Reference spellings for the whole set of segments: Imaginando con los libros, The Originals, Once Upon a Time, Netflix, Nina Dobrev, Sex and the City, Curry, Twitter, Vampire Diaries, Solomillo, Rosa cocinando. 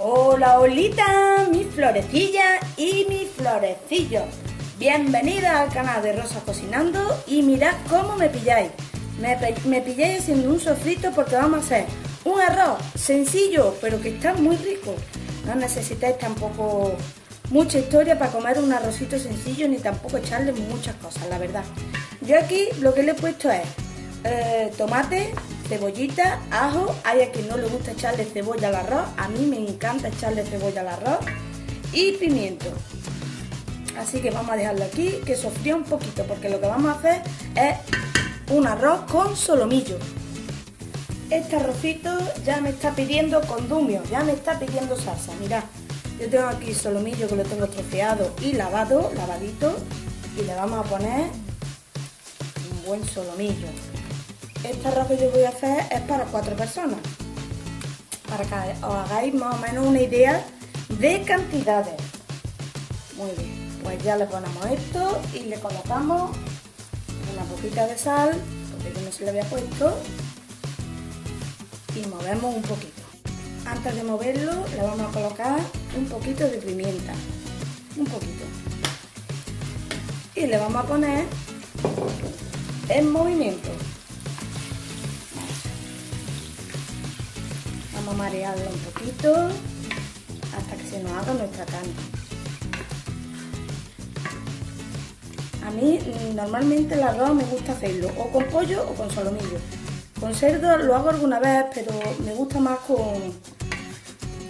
Hola, Olita, mi florecilla y mi florecillo. Bienvenida al canal de Rosa Cocinando y mirad cómo me pilláis. Me pilláis haciendo un sofrito porque vamos a hacer un arroz sencillo, pero que está muy rico. No necesitáis tampoco mucha historia para comer un arrocito sencillo ni tampoco echarle muchas cosas, la verdad. Yo aquí lo que le he puesto es tomate, cebollita, ajo. Hay a quien no le gusta echarle cebolla al arroz, a mí me encanta echarle cebolla al arroz, y pimiento. Así que vamos a dejarlo aquí que sofría un poquito, porque lo que vamos a hacer es un arroz con solomillo. Este arrocito ya me está pidiendo condumio, ya me está pidiendo salsa. Mirad, yo tengo aquí solomillo que lo tengo troceado y lavadito, y le vamos a poner un buen solomillo. Este arroz que yo voy a hacer es para 4 personas, para que os hagáis más o menos una idea de cantidades. Muy bien, pues ya le ponemos esto y le colocamos una poquita de sal, porque yo no se le había puesto, y movemos un poquito. Antes de moverlo le vamos a colocar un poquito de pimienta, un poquito, y le vamos a poner en movimiento. Vamos a marearlo un poquito hasta que se nos haga nuestra carne. A mí normalmente el arroz me gusta hacerlo o con pollo o con solomillo. Con cerdo lo hago alguna vez, pero me gusta más con,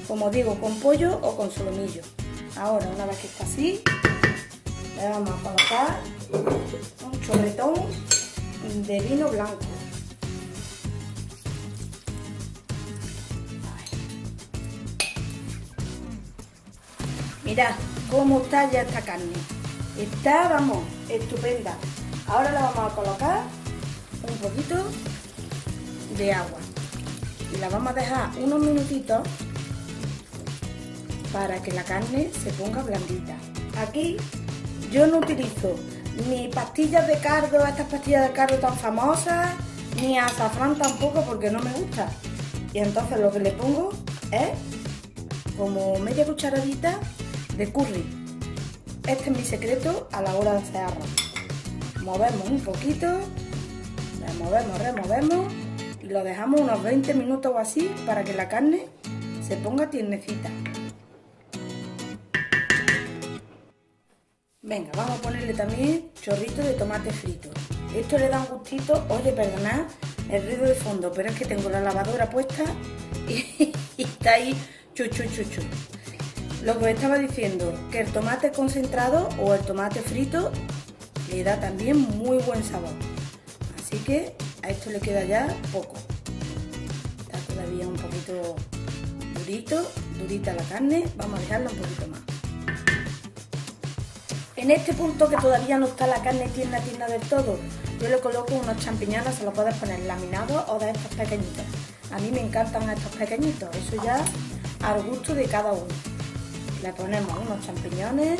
como digo, con pollo o con solomillo. Ahora, una vez que está así, le vamos a colocar un chorretón de vino blanco. Mirad cómo está ya esta carne. Está, vamos, estupenda. Ahora la vamos a colocar un poquito de agua y la vamos a dejar unos minutitos para que la carne se ponga blandita. Aquí yo no utilizo ni pastillas de cardo, estas pastillas de cardo tan famosas, ni azafrán tampoco, porque no me gusta. Y entonces lo que le pongo es como media cucharadita de curry. Este es mi secreto a la hora de hacer arroz. Movemos un poquito, removemos, lo dejamos unos 20 minutos o así para que la carne se ponga tiernecita. Venga, vamos a ponerle también chorrito de tomate frito. Esto le da un gustito. Oye, perdonad el ruido de fondo, pero es que tengo la lavadora puesta y está ahí chuchu. Lo que os estaba diciendo, que el tomate concentrado o el tomate frito le da también muy buen sabor. Así que a esto le queda ya poco. Está todavía un poquito durita la carne. Vamos a dejarla un poquito más. En este punto, que todavía no está la carne tierna del todo, yo le coloco unos champiñones. Se los puedes poner laminados o de estos pequeñitos. A mí me encantan estos pequeñitos. Eso ya al gusto de cada uno. Le ponemos unos champiñones.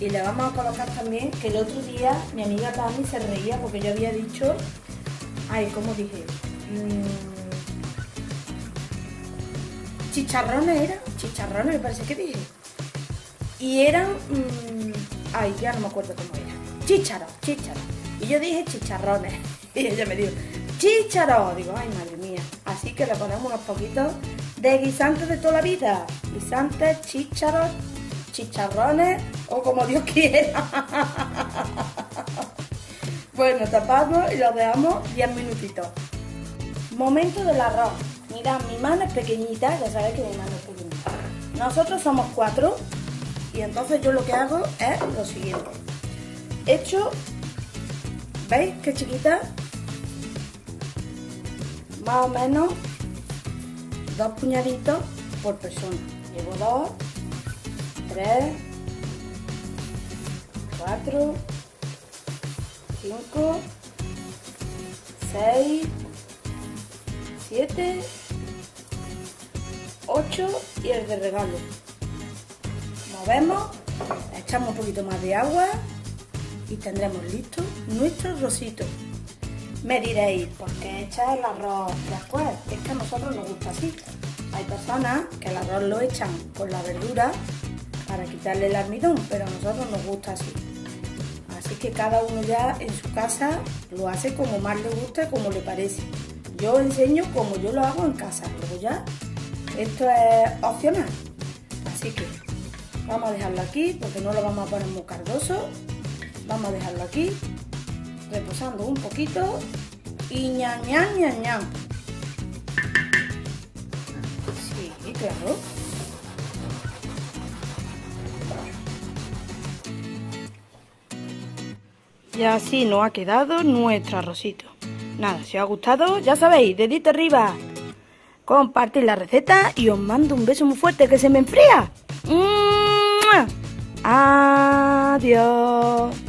Y le vamos a colocar también, que el otro día mi amiga Tami se reía porque yo había dicho, chicharrones, me parece que dije, y eran, ya no me acuerdo cómo era, chícharos, y yo dije chicharrones, y ella me dijo, chícharos, digo, ay madre mía. Así que le ponemos unos poquitos de guisantes de toda la vida, guisantes, chícharos, chicharrones o como Dios quiera. Bueno, tapamos y lo dejamos 10 minutitos. Momento del arroz. Mirad, mi mano es pequeñita, ya sabéis que mi mano es pequeñita. Nosotros somos 4 y entonces yo lo que hago es lo siguiente. Echo, ¿veis qué chiquita? Más o menos 2 puñaditos por persona. Llevo 2. 3, 4, 5, 6, 7, 8 y el de regalo. Movemos, echamos un poquito más de agua y tendremos listo nuestro arrocito. Me diréis, ¿por qué echar el arroz después? Es que a nosotros nos gusta así. Hay personas que el arroz lo echan con la verdura para quitarle el almidón, pero a nosotros nos gusta así. Así que cada uno ya en su casa lo hace como más le gusta, como le parece. Yo enseño como yo lo hago en casa, luego ya esto es opcional. Así que vamos a dejarlo aquí porque no lo vamos a poner muy cardoso. Vamos a dejarlo aquí, reposando un poquito y ñam, ñam, ñam, ñam. Sí, claro. Y así nos ha quedado nuestro arrocito. Nada, si os ha gustado, ya sabéis, dedito arriba. Compartid la receta y os mando un beso muy fuerte que se me enfría. ¡Mua! Adiós.